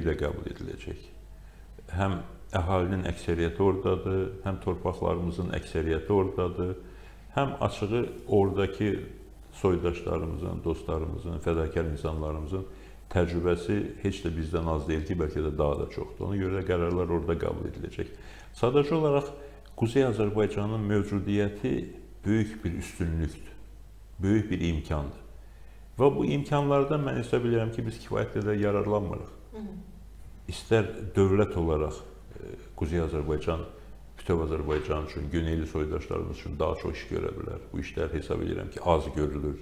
üstünlüklə qəbul ediləcək. Həm əhalinin əksəriyyəti oradadır, həm torpaqlarımızın əksəriyyəti oradadır, həm açığı oradakı soydaşlarımızın, dostlarımızın, fədakar insanlarımızın təcrübəsi heç də bizdən az deyil ki, bəlkə də daha da çoxdur. Ona görə də qərarlar orada qəbul ediləcək. Sadəcə olaraq, Kuzey Azərbaycanın mövcudiyyəti böyük bir üstünlükdür, böyük bir imkandır. Və bu imkanlardan mən hesab edirəm ki, biz kifayət qədər yararlanmırıq. İstər dövlət olaraq Kuzey Azərbaycan, Bütöv Azərbaycan üçün, Güneyli soydaşlarımız üçün daha çox iş görə bilər. Bu işlər hesab edirəm ki, az görülür.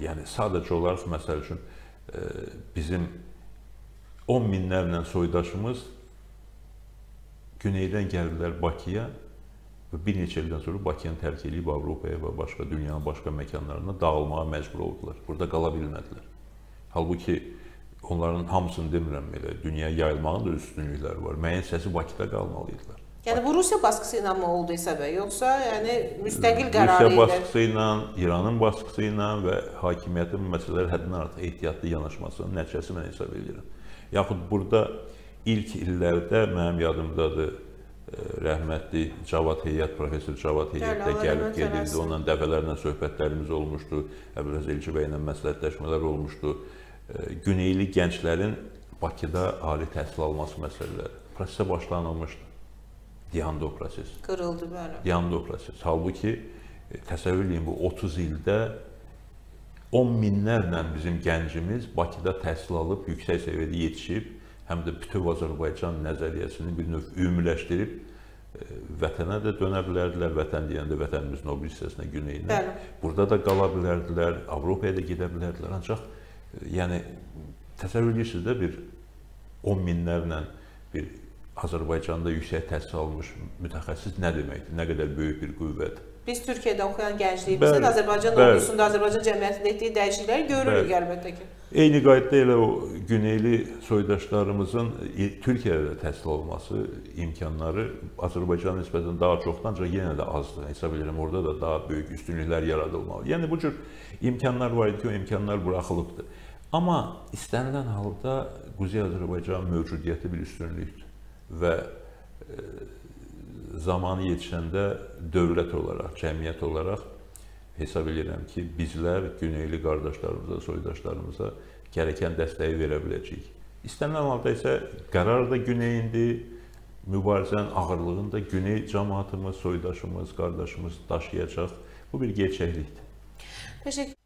Yəni, sadəcə olaraq, məsəl üçün, bizim 10 minlərlə soydaşımız Güneydən gəlirlər Bakıya və bir neçə ildən sonra Bakıyanı tərk edib Avropaya və başqa dünyanın başqa məkanlarına dağılmağa məcbur oldular. Burada qala bilmədilər. Halbuki onların hamısını demirəm belə, dünyaya yayılmağın da üstünlükləri var. Müəyyən hissəsi Bakıda qalmalıydılar. Yəni bu Rusiya baskısı ilə mi olduysa və yoxsa yəni müstəqil qərarı ilə? Rusiya baskısı ilə, İranın baskısı ilə və hakimiyyətin məsələləri həddindən artıq ehtiyatlı yanaşmasının nəticəsi mən hesab edirəm. Yaxud burada ilk illərdə mənim yadımdadır, rəhmətli Cavad Heyət, professor Cavad Heyət də gəlib gedirdi, ondan dəfələrlə söhbətlərimiz olmuşdu, Əbülhəz Elçi bəy ilə məsləhətləşmələr olmuşdu. Güneyli gənclərin Bakıda ali təhsil alması məsələləri. Prosesə başlanılmışdı. Diando proses. Qırıldı bəli. Diando proses. Halbuki, təsəvvür edin, bu 30 ildə 10 minlərlə bizim gəncimiz Bakıda təhsil alıb, yüksək səviyyədə yetişib, həm də bütöv Azərbaycan nəzəriyyəsini bir növ ümumiləşdirib, vətənə də dönə bilərdilər, vətən deyəndə vətənimizin o bir hissəsinə, güneyinə. Burada da qala bilərdilər, Avropaya da gedə bilərdilər. Ancaq, yəni, təsəvvür edirsiniz də bir 10 minlərlə bir Azərbaycanda yüksək təhsil almış mütəxəssis nə deməkdir, nə qədər böyük bir qüvvət. Biz Türkiyədə oxuyan gəncliyimizin Azərbaycan ordusunda, Azərbaycan cəmiyyətində etdiyi dəyişiklikləri görürük əlbəttə ki. Eyni qaydada elə o güneyli soydaşlarımızın Türkiyədə təhsil olması imkanları Azərbaycanın nisbətən daha çoxdur, ancaq yenə də azdır. Hesab edirəm, orada da daha böyük üstünlüklər yaradılmalıdır. Yəni, bu cür imkanlar var idi ki, o imkanlar buraxılıbdır. Amma istənilən halda Quzey Azərbaycanın mövcudiyyəti bir üstünlükdür və zamanı yetişəndə dövlət olaraq, cəmiyyət olaraq hesab edirəm ki, bizlər güneyli qardaşlarımıza, soydaşlarımıza gərəkən dəstəyi verə biləcəyik. İstənilən halda isə qərar da güneyindir, mübarizənin ağırlığında güney cəmiyyətimiz, soydaşımız, qardaşımız daşıyacaq. Bu bir gerçəklikdir.